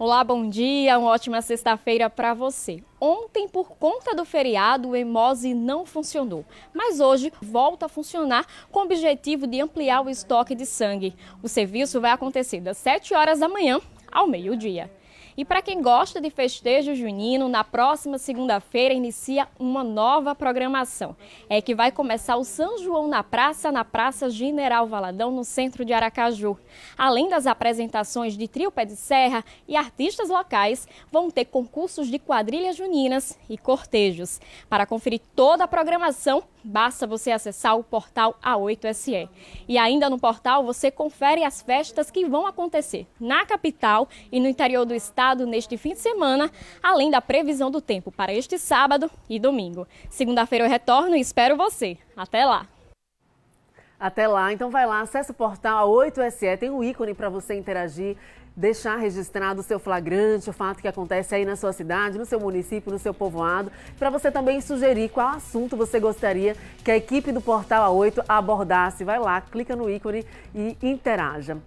Olá, bom dia, uma ótima sexta-feira para você. Ontem, por conta do feriado, o Hemose não funcionou, mas hoje volta a funcionar com o objetivo de ampliar o estoque de sangue. O serviço vai acontecer das 7 horas da manhã ao meio-dia. E para quem gosta de festejo junino, na próxima segunda-feira inicia uma nova programação. É que vai começar o São João na Praça General Valadão, no centro de Aracaju. Além das apresentações de trio Pé de Serra e artistas locais, vão ter concursos de quadrilhas juninas e cortejos. Para conferir toda a programação, basta você acessar o portal A8SE. E ainda no portal você confere as festas que vão acontecer na capital e no interior do estado neste fim de semana, além da previsão do tempo para este sábado e domingo. Segunda-feira eu retorno e espero você. Até lá! Até lá, então vai lá, acessa o portal A8SE, tem um ícone para você interagir, deixar registrado o seu flagrante, o fato que acontece aí na sua cidade, no seu município, no seu povoado, para você também sugerir qual assunto você gostaria que a equipe do portal A8 abordasse. Vai lá, clica no ícone e interaja.